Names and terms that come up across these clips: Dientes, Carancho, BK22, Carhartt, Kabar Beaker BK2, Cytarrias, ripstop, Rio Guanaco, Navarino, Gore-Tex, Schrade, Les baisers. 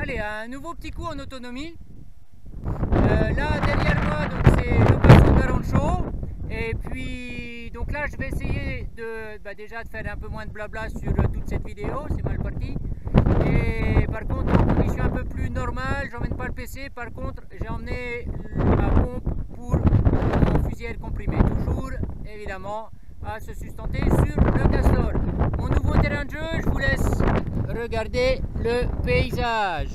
Allez, un nouveau petit coup en autonomie. Là derrière moi, c'est le bassin de Carancho. Et puis, donc là, je vais essayer de, déjà de faire un peu moins de blabla sur toute cette vidéo, c'est mal parti. Et par contre, en condition un peu plus normale, j'emmène pas le PC. Par contre, j'ai emmené ma pompe pour mon fusil à air comprimé, toujours évidemment à se sustenter sur le castor. Mon nouveau terrain de jeu, je vous laisse regarder le paysage.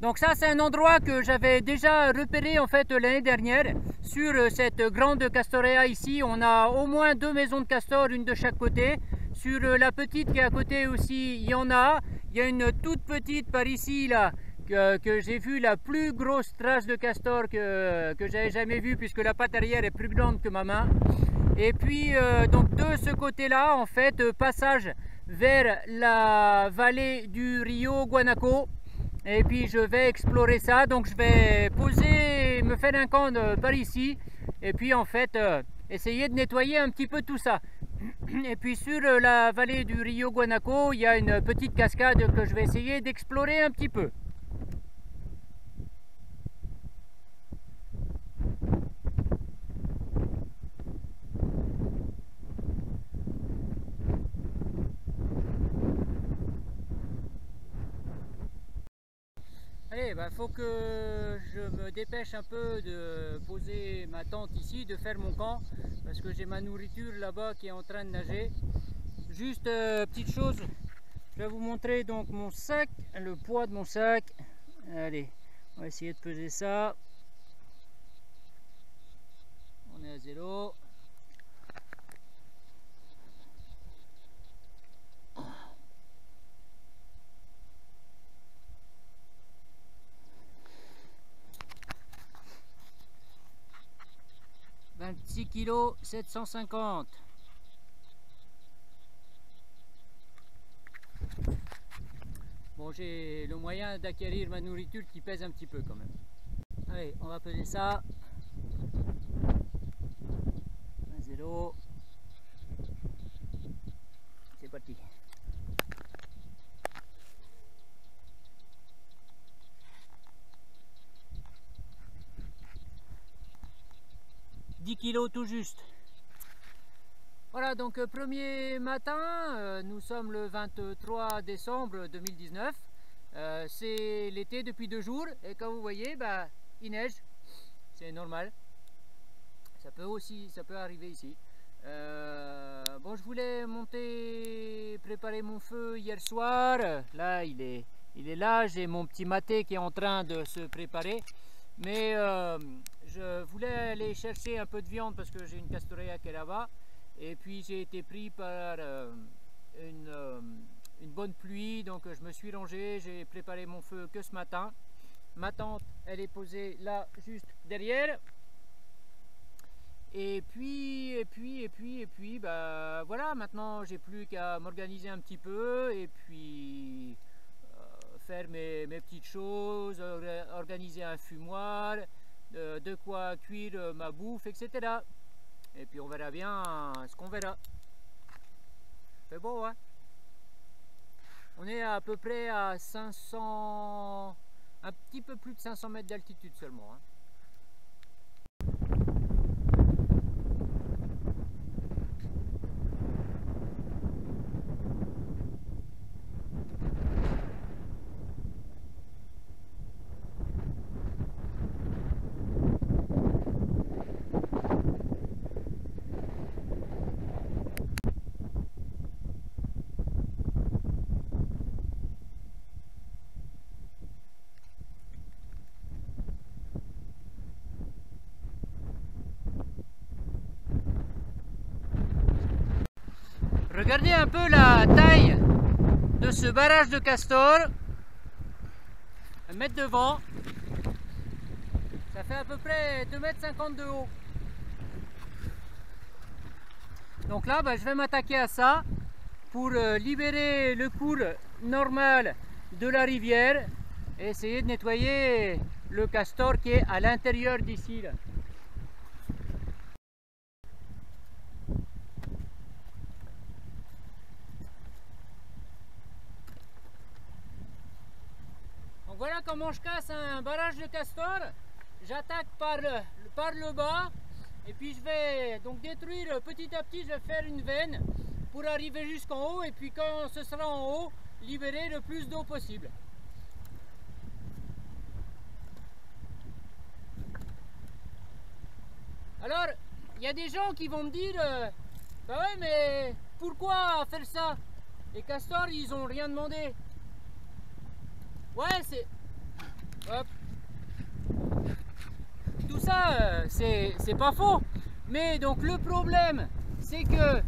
Donc ça, c'est un endroit que j'avais déjà repéré en fait l'année dernière sur cette grande castorea. Ici on a au moins deux maisons de castors, une de chaque côté. Sur la petite qui est à côté aussi, il y en a. Il y a une toute petite par ici là que j'ai vu la plus grosse trace de castor que j'avais jamais vue, puisque la patte arrière est plus grande que ma main. Et puis donc de ce côté là en fait, passage vers la vallée du Rio Guanaco. Et puis je vais explorer ça, donc je vais poser, me faire un camp par ici, et puis en fait essayer de nettoyer un petit peu tout ça. Et puis sur la vallée du Rio Guanaco, il y a une petite cascade que je vais essayer d'explorer un petit peu. Allez, faut que je me dépêche un peu de poser ma tente ici, de faire mon camp, parce que j'ai ma nourriture là-bas qui est en train de nager. Juste petite chose, je vais vous montrer donc mon sac, le poids de mon sac. Allez, on va essayer de peser ça. On est à 0. Kg 750. Bon, j'ai le moyen d'acquérir ma nourriture qui pèse un petit peu quand même. Allez, on va peser ça. 0. C'est parti. Kilos tout juste. Voilà, donc premier matin, nous sommes le 23 décembre 2019. C'est l'été depuis 2 jours et comme vous voyez, il neige, c'est normal. Ça peut aussi, ça peut arriver ici. Bon, je voulais monter, préparer mon feu hier soir. Là, il est là. J'ai mon petit maté qui est en train de se préparer, mais je voulais aller chercher un peu de viande parce que j'ai une castorea qui est là-bas, et puis j'ai été pris par une bonne pluie, donc je me suis rangé, j'ai préparé mon feu que ce matin. Ma tente, elle est posée là juste derrière, et puis voilà, maintenant j'ai plus qu'à m'organiser un petit peu et puis faire mes petites choses, organiser un fumoir, de quoi cuire ma bouffe, etc. Et puis on verra bien ce qu'on verra. C'est beau, hein? On est à peu près à 500, un petit peu plus de 500 mètres d'altitude seulement, hein. Regardez un peu la taille de ce barrage de castors. 1 mètre devant, ça fait à peu près 2,50 m de haut. Donc là, je vais m'attaquer à ça pour libérer le cours normal de la rivière et essayer de nettoyer le castor qui est à l'intérieur d'ici. Donc voilà comment je casse un barrage de castor. J'attaque par le bas et puis je vais donc détruire petit à petit, je vais faire une veine pour arriver jusqu'en haut et puis quand ce sera en haut, libérer le plus d'eau possible. Alors, il y a des gens qui vont me dire bah ouais, mais pourquoi faire ça? Les castors, ils ont rien demandé. Ouais, c'est... Hop. Tout ça, c'est pas faux. Mais donc le problème, c'est que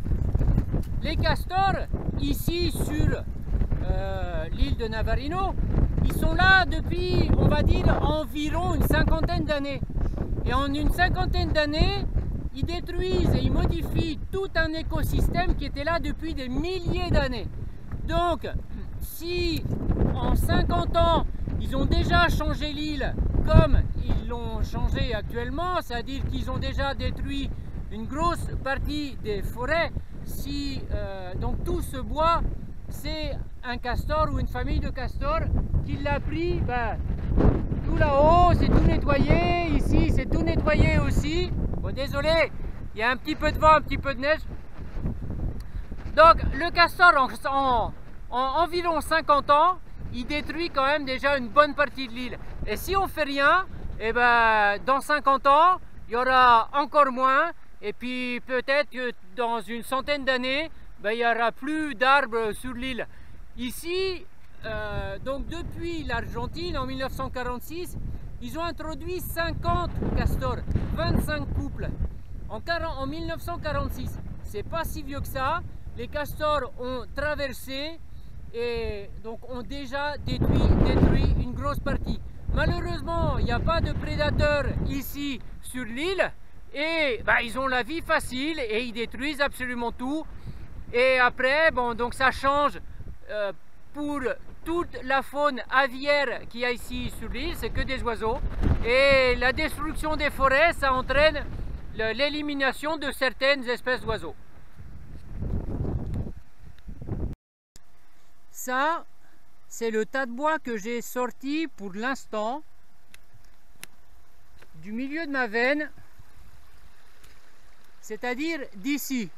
les castors, ici sur l'île de Navarino, ils sont là depuis, on va dire, environ une cinquantaine d'années. Et en une cinquantaine d'années, ils détruisent et ils modifient tout un écosystème qui était là depuis des milliers d'années. Donc, si en 50 ans, ils ont déjà changé l'île comme ils l'ont changé actuellement, c'est-à-dire qu'ils ont déjà détruit une grosse partie des forêts, si donc tout ce bois, c'est un castor ou une famille de castors qui l'a pris, ben, tout là-haut, c'est tout nettoyé, ici c'est tout nettoyé aussi. Bon, désolé, il y a un petit peu de vent, un petit peu de neige. Donc le castor en environ 50 ans, il détruit quand même déjà une bonne partie de l'île. Et si on fait rien, eh ben, dans 50 ans, il y aura encore moins. Et puis peut-être que dans une centaine d'années, ben, il n'y aura plus d'arbres sur l'île. Ici, donc depuis l'Argentine, en 1946, ils ont introduit 50 castors, 25 couples, en 1946. C'est pas si vieux que ça. Les castors ont traversé et donc ont déjà détruit une grosse partie. Malheureusement, il n'y a pas de prédateurs ici sur l'île. Et bah, ils ont la vie facile et ils détruisent absolument tout. Et après, bon, donc ça change pour toute la faune aviaire qu'il y a ici sur l'île, c'est que des oiseaux. Et la destruction des forêts, ça entraîne l'élimination de certaines espèces d'oiseaux. Ça, c'est le tas de bois que j'ai sorti pour l'instant du milieu de ma veine. C'est-à-dire d'ici.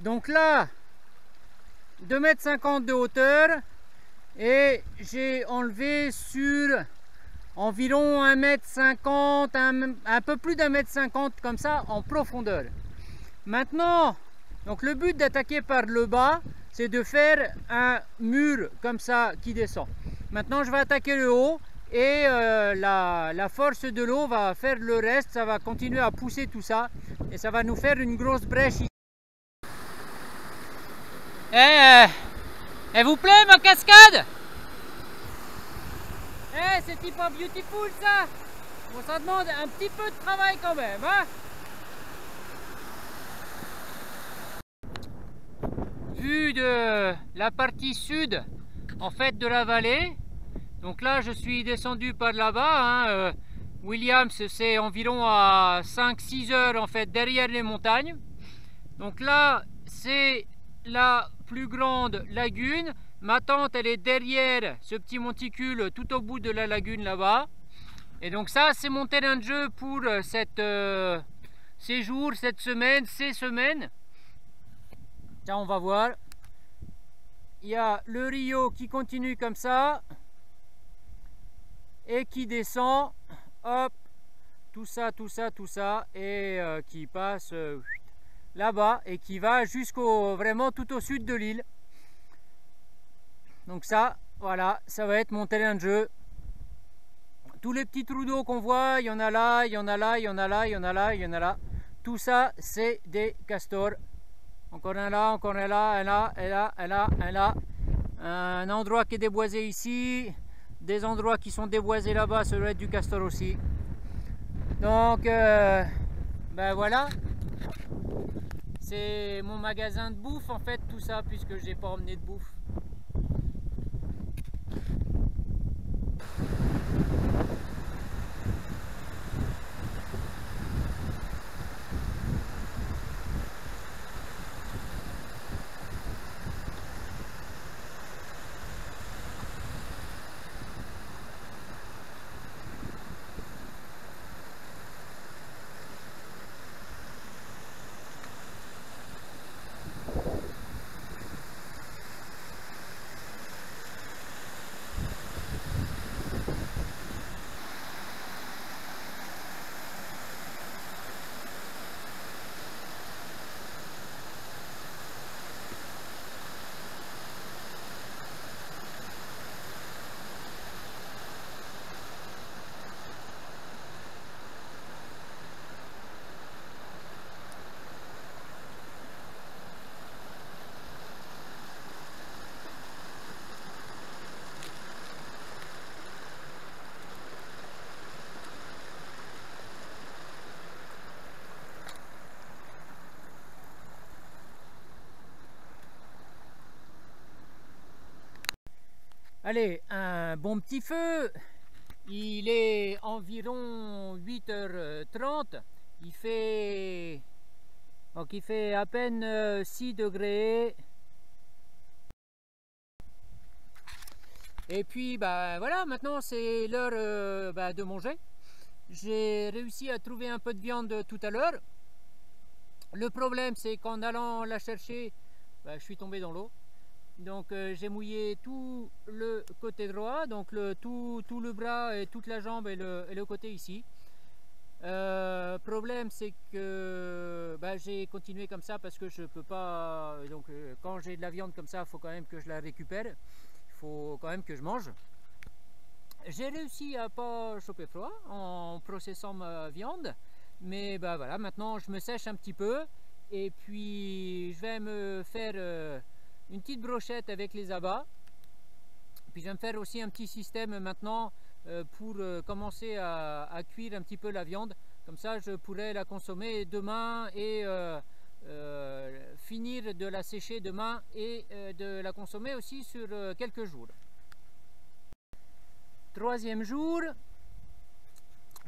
Donc là, 2,50 m de hauteur et j'ai enlevé sur environ 1,50 m, un peu plus d'1,50 m comme ça en profondeur. Maintenant, donc le but d'attaquer par le bas, c'est de faire un mur comme ça qui descend. Maintenant, je vais attaquer le haut et la force de l'eau va faire le reste, ça va continuer à pousser tout ça. Et ça va nous faire une grosse brèche ici. Elle vous plaît ma cascade? C'est pas beautiful ça? Bon, ça demande un petit peu de travail quand même, hein? Vue de la partie sud, en fait, de la vallée. Donc là, je suis descendu par là-bas, hein, Williams, c'est environ à 5-6 heures en fait derrière les montagnes. Donc là, c'est la plus grande lagune. Ma tente, elle est derrière ce petit monticule tout au bout de la lagune là-bas. Et donc ça, c'est mon terrain de jeu pour ces jours, cette semaine, ces semaines. Ça, on va voir. Il y a le Rio qui continue comme ça et qui descend. Hop, tout ça, tout ça, tout ça, et qui passe là-bas et qui va jusqu'au vraiment tout au sud de l'île. Donc ça, voilà, ça va être mon terrain de jeu. Tous les petits trous d'eau qu'on voit, il y en a là, il y en a là, il y en a là, il y en a là, il y en a là. Tout ça, c'est des castors. Encore un là, encore un là, un là, un là, un là, un là. Un endroit qui est déboisé ici. Des endroits qui sont déboisés là-bas, ça doit être du castor aussi. Donc, ben voilà. C'est mon magasin de bouffe en fait, tout ça, puisque j'ai pas emmené de bouffe. Allez, un bon petit feu. Il est environ 8h30. Il fait à peine 6 degrés. Et puis bah voilà, maintenant c'est l'heure de manger. J'ai réussi à trouver un peu de viande tout à l'heure. Le problème c'est qu'en allant la chercher, bah, je suis tombé dans l'eau. Donc j'ai mouillé tout le côté droit, donc tout le bras et toute la jambe et le côté ici. Problème c'est que bah, j'ai continué comme ça parce que je peux pas, donc quand j'ai de la viande comme ça, il faut quand même que je la récupère, il faut quand même que je mange. J'ai réussi à pas choper froid en processant ma viande, mais bah voilà, maintenant je me sèche un petit peu et puis je vais me faire une petite brochette avec les abats. Puis je vais me faire aussi un petit système maintenant pour commencer à cuire un petit peu la viande, comme ça je pourrais la consommer demain et finir de la sécher demain et de la consommer aussi sur quelques jours. Troisième jour,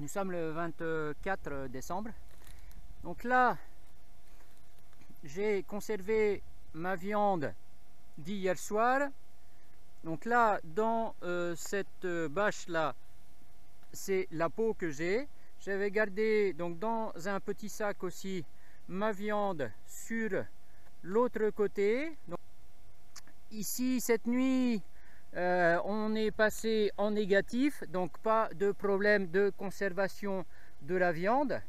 nous sommes le 24 décembre, donc là j'ai conservé ma viande d'hier soir. Donc là, dans cette bâche là, c'est la peau que j'ai. J'avais gardé donc dans un petit sac aussi ma viande sur l'autre côté. Donc, ici cette nuit, on est passé en négatif, donc pas de problème de conservation de la viande.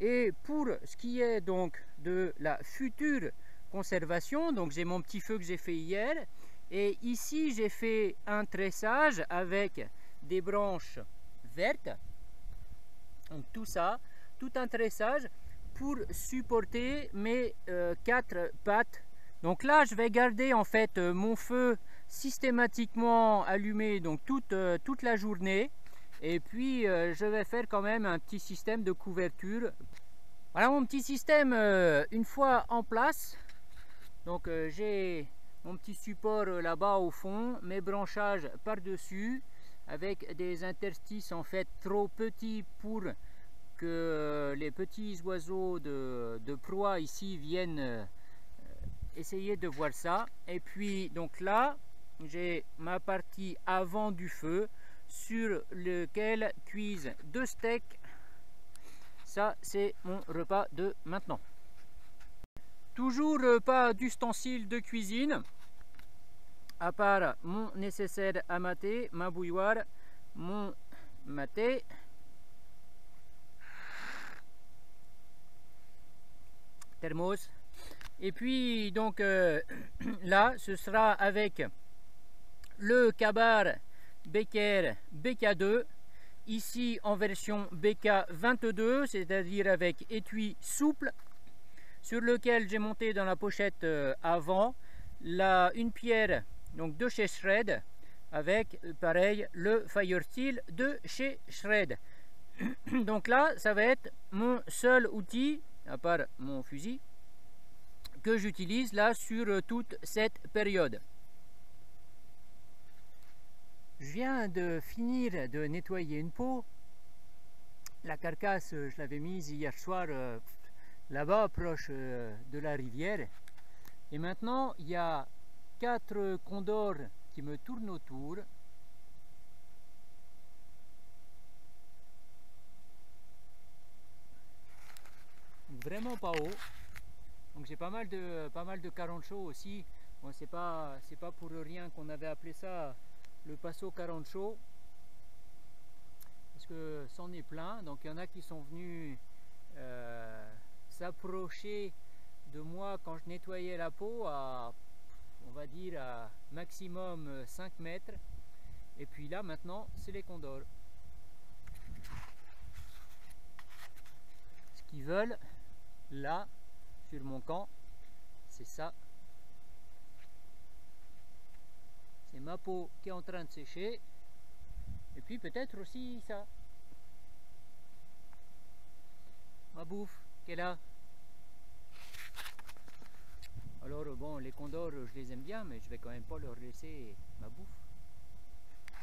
Et pour ce qui est donc de la future conservation, donc j'ai mon petit feu que j'ai fait hier. Et ici j'ai fait un tressage avec des branches vertes, donc tout ça, tout un tressage pour supporter mes quatre pattes. Donc là je vais garder en fait mon feu systématiquement allumé donc toute la journée, et puis je vais faire quand même un petit système de couverture. Voilà mon petit système une fois en place. Donc j'ai mon petit support là-bas au fond, mes branchages par-dessus, avec des interstices en fait trop petits pour que les petits oiseaux de proie ici viennent essayer de voir ça. Et puis donc là, j'ai ma partie avant du feu sur lequel cuisent deux steaks. Ça c'est mon repas de maintenant. Toujours pas d'ustensiles de cuisine, à part mon nécessaire à mater, ma bouilloire, mon maté. Thermos. Et puis donc là, ce sera avec le Kabar Beaker BK2, ici en version BK22, c'est-à-dire avec étui souple, sur lequel j'ai monté dans la pochette avant une pierre donc de chez Schrade, avec pareil le fire steel de chez Schrade. Donc là ça va être mon seul outil à part mon fusil que j'utilise là sur toute cette période. Je viens de finir de nettoyer une peau. La carcasse je l'avais mise hier soir là-bas proche de la rivière, et maintenant il y a 4 condors qui me tournent autour. Vraiment pas haut, donc j'ai pas mal de carancho aussi. Bon, c'est pas pour rien qu'on avait appelé ça le passo carancho, parce que c'en est plein. Donc il y en a qui sont venus s'approcher de moi quand je nettoyais la peau à, on va dire, à maximum 5 mètres. Et puis là maintenant c'est les condors. Ce qu'ils veulent là sur mon camp, c'est ça, c'est ma peau qui est en train de sécher, et puis peut-être aussi ça, ma bouffe qui est là. Alors bon, les condors je les aime bien, mais je vais quand même pas leur laisser ma bouffe.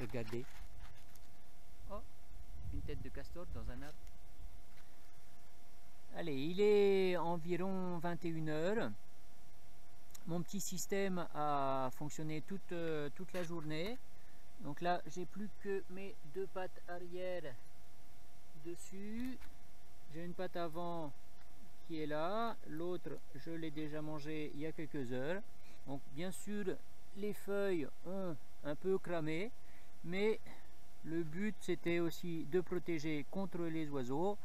Regardez. Oh, une tête de castor dans un arbre. Allez, il est environ 21 h. Mon petit système a fonctionné toute la journée. Donc là, j'ai plus que mes deux pattes arrière dessus. J'ai une patte avant qui est là. L'autre, je l'ai déjà mangée il y a quelques heures. Donc bien sûr, les feuilles ont un peu cramé. Mais le but, c'était aussi de protéger contre les oiseaux.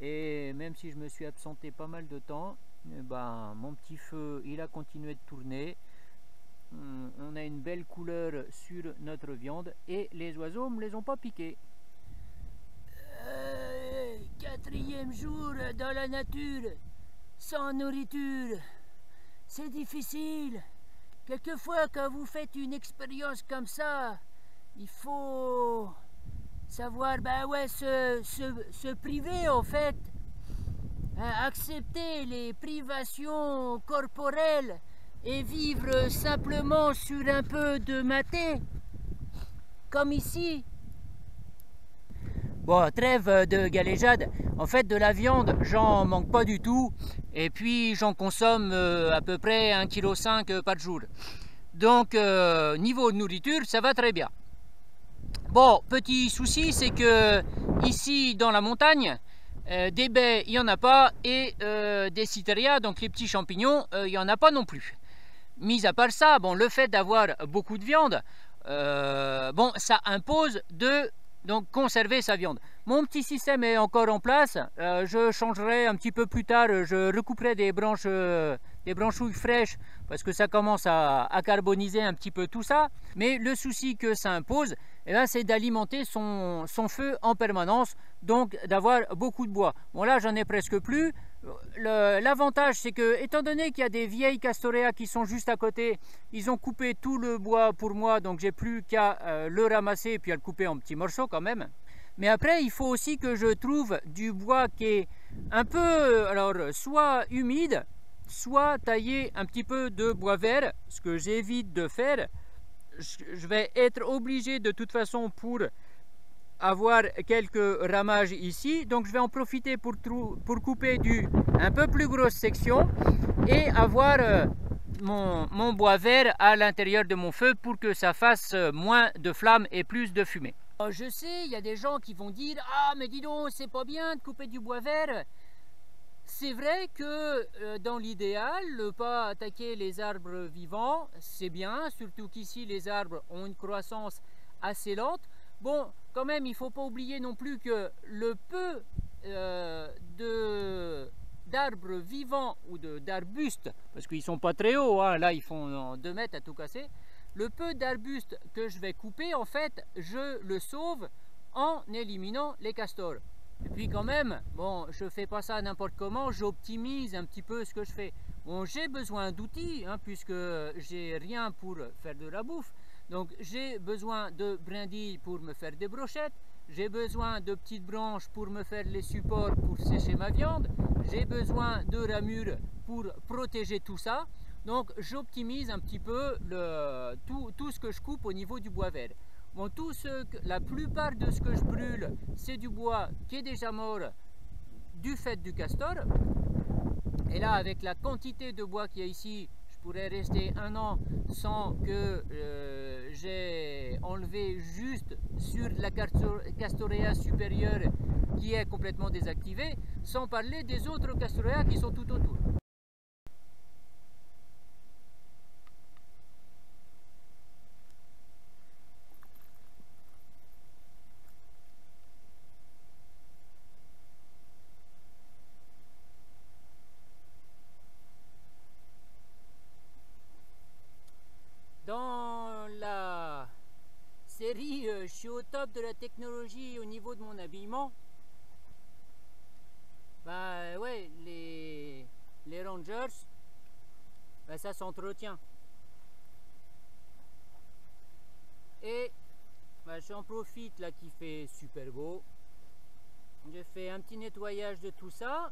Et même si je me suis absenté pas mal de temps, ben, mon petit feu il a continué de tourner. On a une belle couleur sur notre viande et les oiseaux ne me les ont pas piqués. Quatrième jour dans la nature, sans nourriture, c'est difficile. Quelquefois quand vous faites une expérience comme ça, il faut savoir, ben ouais, se priver en fait, accepter les privations corporelles et vivre simplement sur un peu de maté, comme ici. Bon, trêve de galéjade, en fait de la viande j'en manque pas du tout et puis j'en consomme à peu près 1,5 kg par jour, donc niveau nourriture ça va très bien. Bon, petit souci, c'est que ici dans la montagne, des baies, il n'y en a pas, et des cytarrias, donc les petits champignons, il n'y en a pas non plus. Mis à part ça, bon, le fait d'avoir beaucoup de viande, bon, ça impose de donc, conserver sa viande. Mon petit système est encore en place, je changerai un petit peu plus tard, je recouperai des branchouilles fraîches, parce que ça commence à carboniser un petit peu tout ça. Mais le souci que ça impose, eh bien, c'est d'alimenter son feu en permanence, donc d'avoir beaucoup de bois. Bon là j'en ai presque plus. L'avantage c'est que, étant donné qu'il y a des vieilles castoreas qui sont juste à côté, ils ont coupé tout le bois pour moi, donc j'ai plus qu'à le ramasser et puis à le couper en petits morceaux quand même. Mais après il faut aussi que je trouve du bois qui est un peu, alors soit humide, soit taillé un petit peu de bois vert, ce que j'évite de faire. Je vais être obligé de toute façon pour avoir quelques ramages ici, donc je vais en profiter pour couper un peu plus grosse section et avoir mon bois vert à l'intérieur de mon feu pour que ça fasse moins de flammes et plus de fumée. Je sais, il y a des gens qui vont dire « Ah mais dis donc, c'est pas bien de couper du bois vert ». C'est vrai que dans l'idéal, ne pas attaquer les arbres vivants, c'est bien, surtout qu'ici les arbres ont une croissance assez lente. Bon, quand même, il ne faut pas oublier non plus que le peu d'arbres vivants ou d'arbustes, parce qu'ils ne sont pas très hauts, hein, là ils font 2 mètres à tout casser, le peu d'arbustes que je vais couper, en fait, je le sauve en éliminant les castors. Et puis quand même, bon, je fais pas ça n'importe comment, j'optimise un petit peu ce que je fais. Bon, j'ai besoin d'outils, hein, puisque j'ai rien pour faire de la bouffe. Donc j'ai besoin de brindilles pour me faire des brochettes, j'ai besoin de petites branches pour me faire les supports pour sécher ma viande, j'ai besoin de ramures pour protéger tout ça. Donc j'optimise un petit peu tout ce que je coupe au niveau du bois vert. Bon, la plupart de ce que je brûle, c'est du bois qui est déjà mort du fait du castor. Et là, avec la quantité de bois qu'il y a ici, je pourrais rester 1 an sans que j'ai enlevé juste sur la castorea supérieure qui est complètement désactivée, sans parler des autres castoreas qui sont tout autour. Je suis au top de la technologie au niveau de mon habillement. Bah ouais, les Rangers, bah ça s'entretient. Et bah j'en profite là qui fait super beau. Je fais un petit nettoyage de tout ça.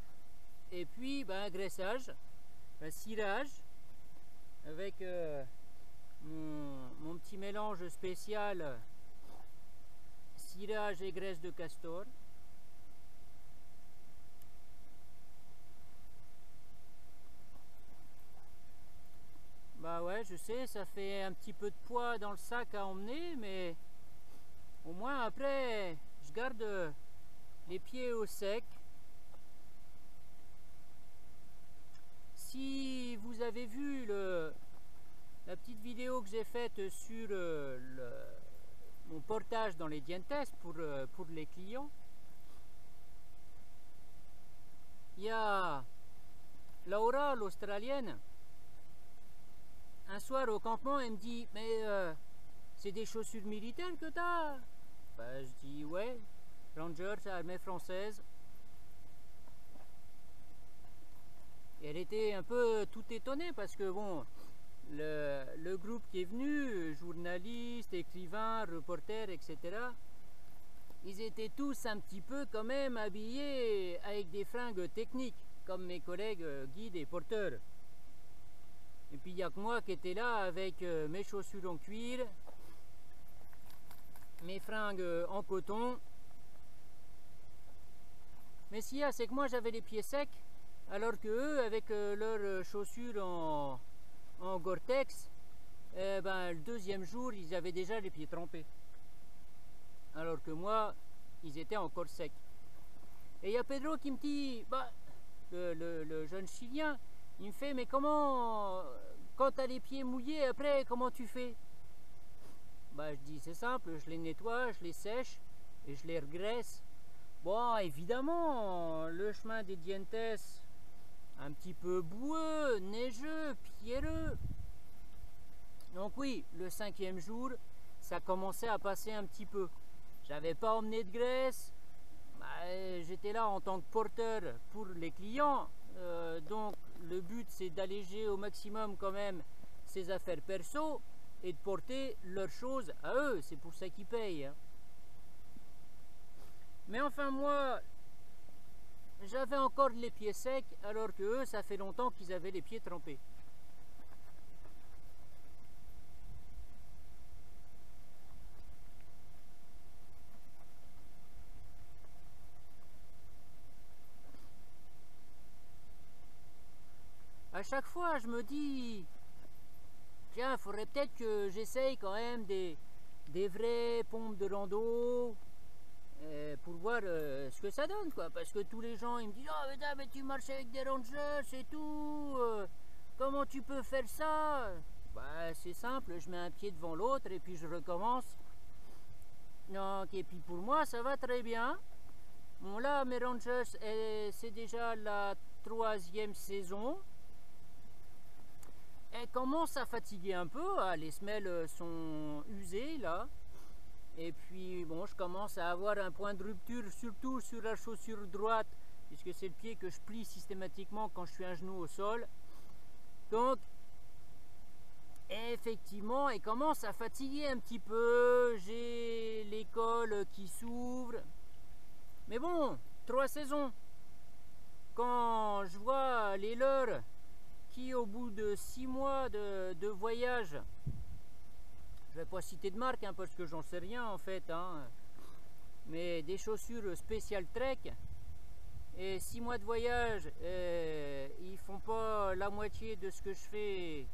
Et puis bah, graissage, bah, cirage avec mon petit mélange spécial tirage et graisse de castor. Bah ouais, je sais, ça fait un petit peu de poids dans le sac à emmener, mais au moins après, je garde les pieds au sec. Si vous avez vu la petite vidéo que j'ai faite sur mon portage dans les dientes pour les clients, il y a Laura, l'Australienne, un soir au campement, elle me dit « Mais c'est des chaussures militaires que t'as ?» Ben, je dis « Ouais, Rangers, armée française. » Et elle était un peu tout étonnée parce que bon, le groupe qui est venu, journalistes, écrivains, reporters, etc., ils étaient tous un petit peu quand même habillés avec des fringues techniques, comme mes collègues guides et porteurs. Et puis il n'y a que moi qui étais là avec mes chaussures en cuir, mes fringues en coton. Mais ce qu'il y a, c'est que moi j'avais les pieds secs, alors que eux, avec leurs chaussures en Gore-Tex, le deuxième jour, ils avaient déjà les pieds trempés. Alors que moi, ils étaient encore secs. Et il y a Pedro qui me dit, le jeune Chilien, il me fait, mais comment, quand tu as les pieds mouillés, après, comment tu fais? Je dis, c'est simple, je les nettoie, je les sèche et je les regraisse. Bon, évidemment, le chemin des dientes, un petit peu boueux, neigeux, pierreux. Donc oui, le cinquième jour, ça commençait à passer un petit peu. J'avais pas emmené de graisse, j'étais là en tant que porteur pour les clients. Donc le but, c'est d'alléger au maximum quand même ces affaires perso et de porter leurs choses à eux. C'est pour ça qu'ils payent. Hein. Mais enfin, moi, j'avais encore les pieds secs, alors que eux, ça fait longtemps qu'ils avaient les pieds trempés. À chaque fois, je me dis, tiens, il faudrait peut-être que j'essaye quand même des vraies pompes de rando, pour voir ce que ça donne, quoi, parce que tous les gens ils me disent « Oh putain, mais tu marches avec des rangers et tout, comment tu peux faire ça ?» Bah c'est simple, je mets un pied devant l'autre et puis je recommence. Donc, et puis pour moi ça va très bien. Bon là mes rangers, c'est déjà la 3e saison. Elle commence à fatiguer un peu, hein, les semelles sont usées là. Et puis bon, je commence à avoir un point de rupture, surtout sur la chaussure droite, puisque c'est le pied que je plie systématiquement quand je suis à genoux au sol. Donc effectivement, elle commence à fatiguer un petit peu, j'ai les cols qui s'ouvrent. Mais bon, 3 saisons. Quand je vois les leurs qui, au bout de 6 mois de voyage, je ne vais pas citer de marque, hein, parce que j'en sais rien en fait, hein. Mais des chaussures spéciales trek, et 6 mois de voyage, ils font pas la moitié de ce que je fais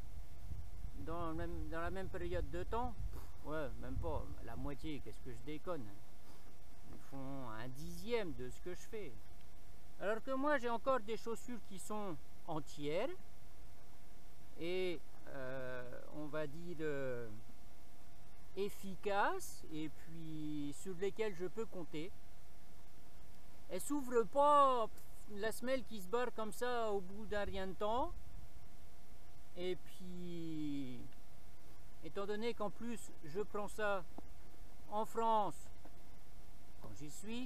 dans la même période de temps. Ouais, même pas, la moitié, qu'est-ce que je déconne. Ils font 1/10 de ce que je fais. Alors que moi j'ai encore des chaussures qui sont entières, et on va dire... efficaces, et puis sur lesquelles je peux compter. Elles s'ouvrent pas, la semelle qui se barre comme ça au bout d'un rien de temps. Et puis étant donné qu'en plus je prends ça en France quand j'y suis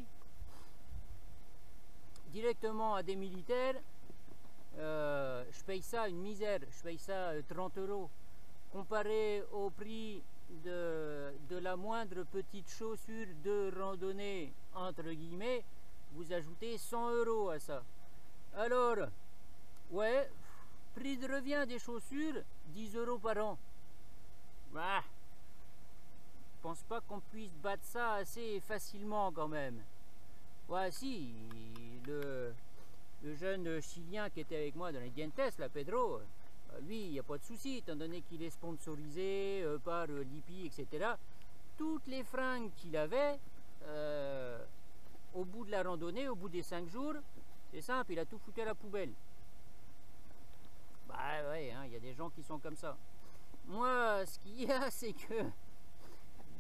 directement à des militaires, je paye ça une misère, je paye ça 30 euros, comparé au prix de la moindre petite chaussure de randonnée, entre guillemets. Vous ajoutez 100 € à ça. Alors ouais, prix de revient des chaussures 10 € par an. pense pas qu'on puisse battre ça assez facilement quand même. Ouais, si, le jeune Chilien qui était avec moi dans les Dientes, là, Pedro, lui, il n'y a pas de souci, étant donné qu'il est sponsorisé par l'IPI, etc. Toutes les fringues qu'il avait, au bout de la randonnée, au bout des 5 jours, c'est simple, il a tout foutu à la poubelle. Bah ouais, hein, y a des gens qui sont comme ça. Moi, ce qu'il y a, c'est que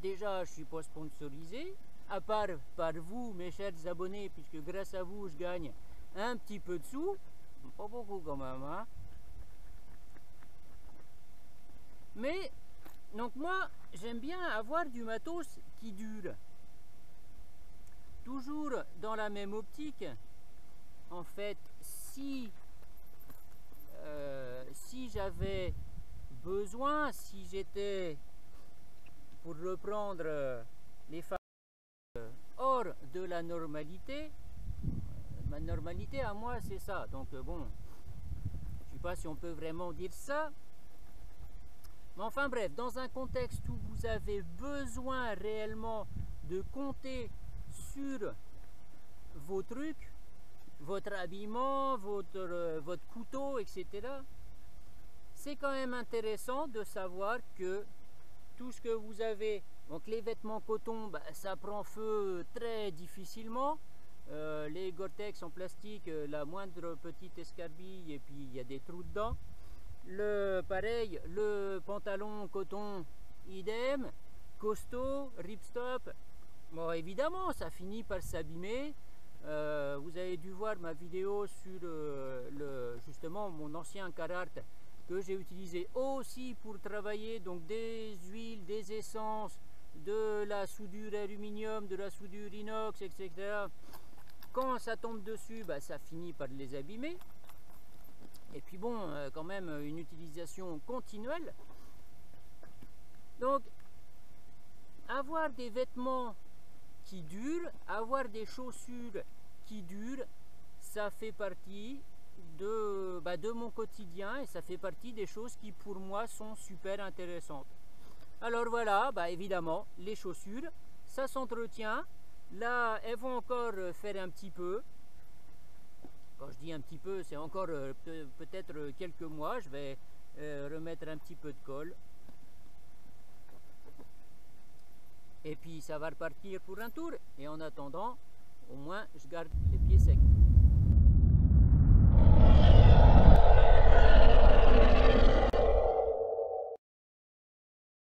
déjà, je suis pas sponsorisé, à part par vous, mes chers abonnés, puisque grâce à vous, je gagne un petit peu de sous, pas beaucoup quand même, hein. Mais, donc moi, j'aime bien avoir du matos qui dure. Toujours dans la même optique, en fait, si j'avais besoin, si j'étais, pour reprendre les phases hors de la normalité, ma normalité à moi c'est ça, donc bon, je sais pas si on peut vraiment dire ça, mais enfin bref, dans un contexte où vous avez besoin réellement de compter sur vos trucs, votre habillement, votre couteau, etc., c'est quand même intéressant de savoir que tout ce que vous avez, donc les vêtements coton, bah, ça prend feu très difficilement, les Gore-Tex en plastique, la moindre petite escarbille et puis il y a des trous dedans, pareil, le pantalon coton idem, costaud, ripstop, bon évidemment ça finit par s'abîmer. Vous avez dû voir ma vidéo sur justement mon ancien Carhartt que j'ai utilisé aussi pour travailler donc des huiles, des essences, de la soudure aluminium, de la soudure inox, etc. Quand ça tombe dessus, bah, ça finit par les abîmer. Et puis bon, quand même une utilisation continuelle. Donc, avoir des vêtements qui durent, avoir des chaussures qui durent, ça fait partie de mon quotidien et ça fait partie des choses qui pour moi sont super intéressantes. Alors voilà, bah évidemment les chaussures, ça s'entretient, là elles vont encore faire un petit peu, quand je dis un petit peu c'est encore peut-être quelques mois, je vais remettre un petit peu de colle. Et puis ça va repartir pour un tour. Et en attendant, au moins, je garde les pieds secs.